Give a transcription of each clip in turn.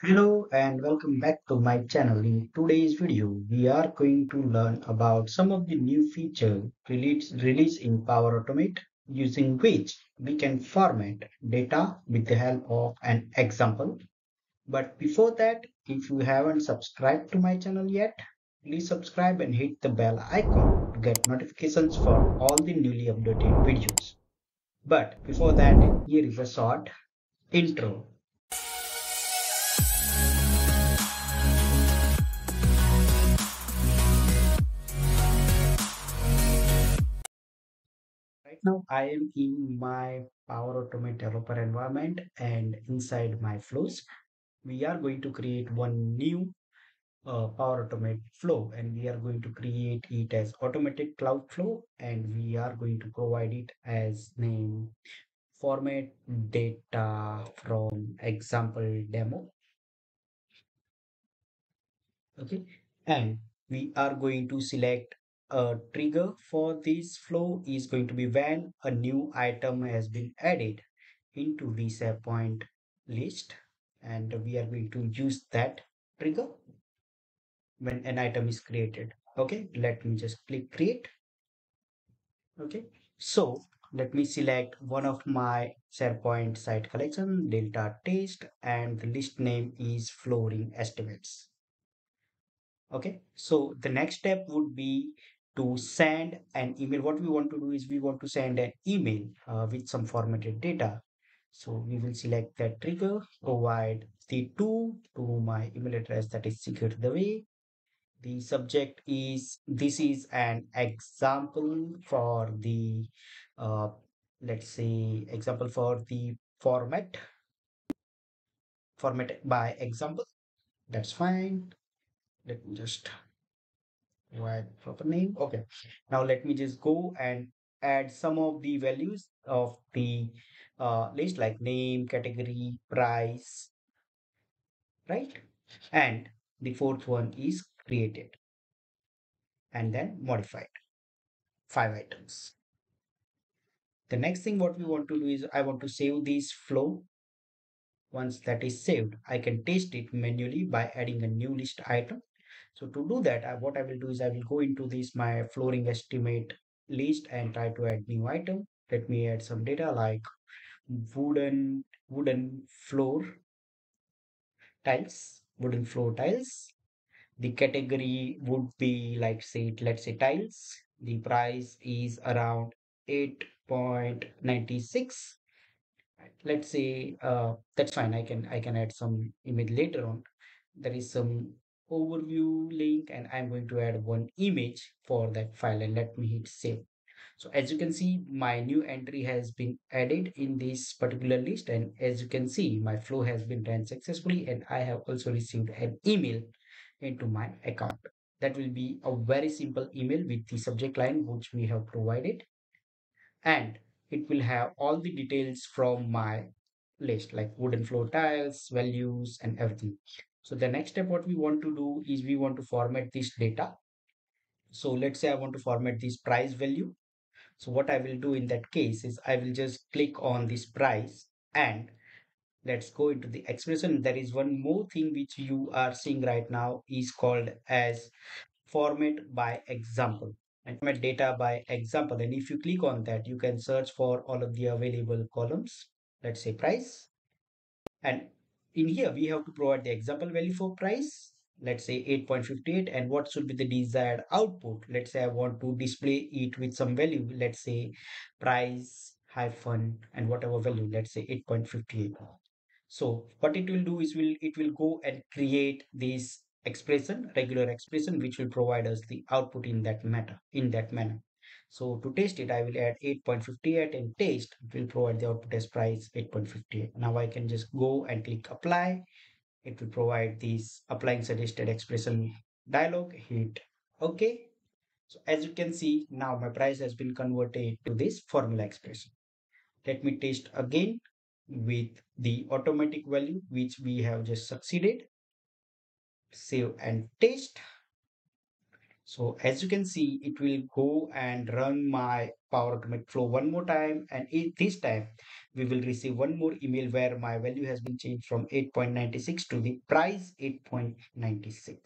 Hello and welcome back to my channel. In today's video, we are going to learn about some of the new feature released in Power Automate, using which we can format data with the help of an example. But before that, if you haven't subscribed to my channel yet, please subscribe and hit the bell icon to get notifications for all the newly updated videos. But before that, here is a short intro. Now I am in my Power Automate developer environment, and inside my flows we are going to create one new Power Automate flow, and we are going to create it as automatic cloud flow, and we are going to provide it as name format data from example demo. Okay, and we are going to select a trigger for this flow is going to be when a new item has been added into the SharePoint list, and we are going to use that trigger when an item is created. Okay, let me just click create. Okay, so let me select one of my SharePoint site collection, DeltaTest, and the list name is flooring estimates. Okay, so the next step would be to send an email. What we want to do is we want to send an email with some formatted data. So we will select that trigger, provide the to my email address that is secret the way. The subject is, this is an example for the, let's say, example for the format by example. That's fine. Let me just write proper name. Okay, now let me just go and add some of the values of the list, like name, category, price, right? And the fourth one is created and then modified, 5 items. The next thing what we want to do is I want to save this flow. Once that is saved, I can test it manually by adding a new list item. So to do that, what I will do is I will go into this my flooring estimate list and try to add new item. Let me add some data like wooden floor tiles. The category would be like let's say tiles. The price is around 8.96. Let's say that's fine. I can add some image later on. There is some overview link, and I'm going to add one image for that file, and let me hit save. So as you can see, my new entry has been added in this particular list, and as you can see, my flow has been ran successfully, and I have also received an email into my account. That will be a very simple email with the subject line which we have provided, and it will have all the details from my list like wooden floor tiles, values, and everything. So the next step what we want to do is we want to format this data. So let's say I want to format this price value. So what I will do in that case is I will just click on this price, and let's go into the expression. There is one more thing which you are seeing right now is called as format by example and format data by example. And if you click on that, you can search for all of the available columns, let's say price, and in here we have to provide the example value for price, let's say 8.58, and what should be the desired output. Let's say I want to display it with some value, let's say price hyphen and whatever value, let's say 8.58. So what it will do is it will go and create this expression, regular expression, which will provide us the output in that manner. So to test it, I will add 8.58 and test. It will provide the output as price 8.58. Now I can just go and click apply. It will provide this applying suggested expression dialog. Hit OK. So as you can see, now my price has been converted to this formula expression. Let me test again with the automatic value which we have just succeeded. Save and test. So as you can see, it will go and run my Power Automate flow one more time, and this time we will receive one more email where my value has been changed from 8.96 to the price 8.96.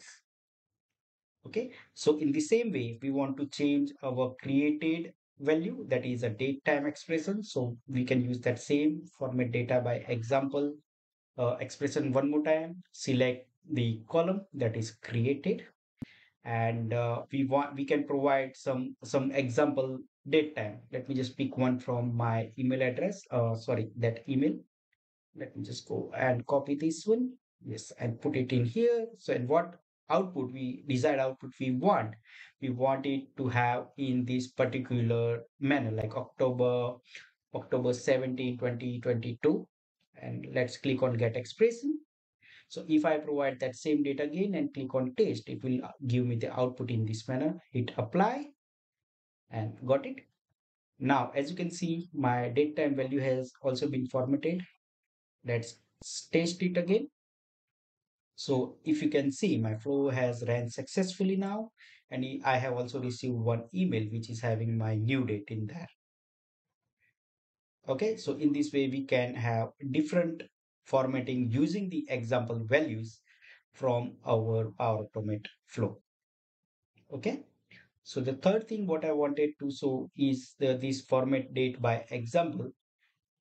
Okay, so in the same way, we want to change our created value, that is a date time expression. So we can use that same format data by example expression one more time, select the column that is created, and we can provide some example date time. Let me just pick one from my email address, that email. Let me just go and copy this one, yes, and put it in here. So and what output we desired output we want it to have in this particular manner, like October 17, 2022, and let's click on get expression. So if I provide that same data again and click on test, it will give me the output in this manner. Hit apply and got it. Now, as you can see, my date time value has also been formatted. Let's test it again. So if you can see, my flow has ran successfully now, and I have also received one email which is having my new date in there. Okay, so in this way, we can have different formatting using the example values from our Power Automate flow. Okay, so the third thing what I wanted to show is this format date by example.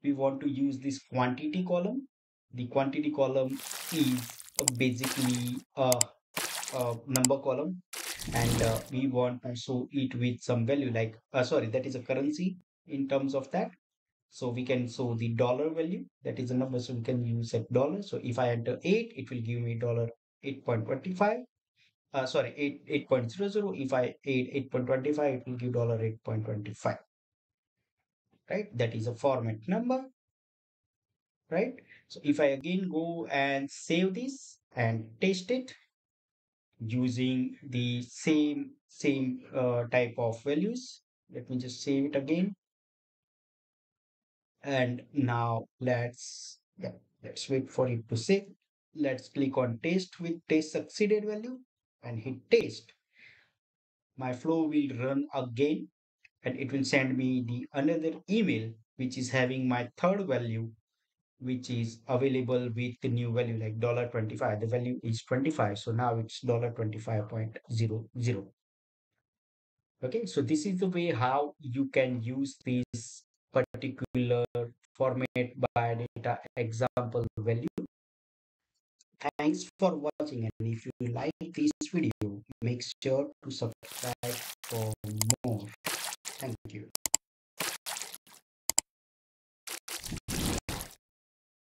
We want to use this quantity column. The quantity column is basically a number column, and we want to show it with some value like that is a currency in terms of that. So we can show the dollar value, that is a number, so we can use a dollar. So if I enter 8, it will give me $8.25. 8.00. If I add 8.25, it will give $8.25. Right? That is a format number. Right? So if I again go and save this and test it using the same type of values. Let me just save it again. And now let's wait for it to save. Let's click on test with test succeeded value and hit test. My flow will run again, and it will send me another email which is having my third value, which is available with the new value like $25. The value is 25, so now it's $25.00. Okay, so this is the way how you can use these particular format by data example value. Thanks for watching, and if you like this video, make sure to subscribe for more. Thank you.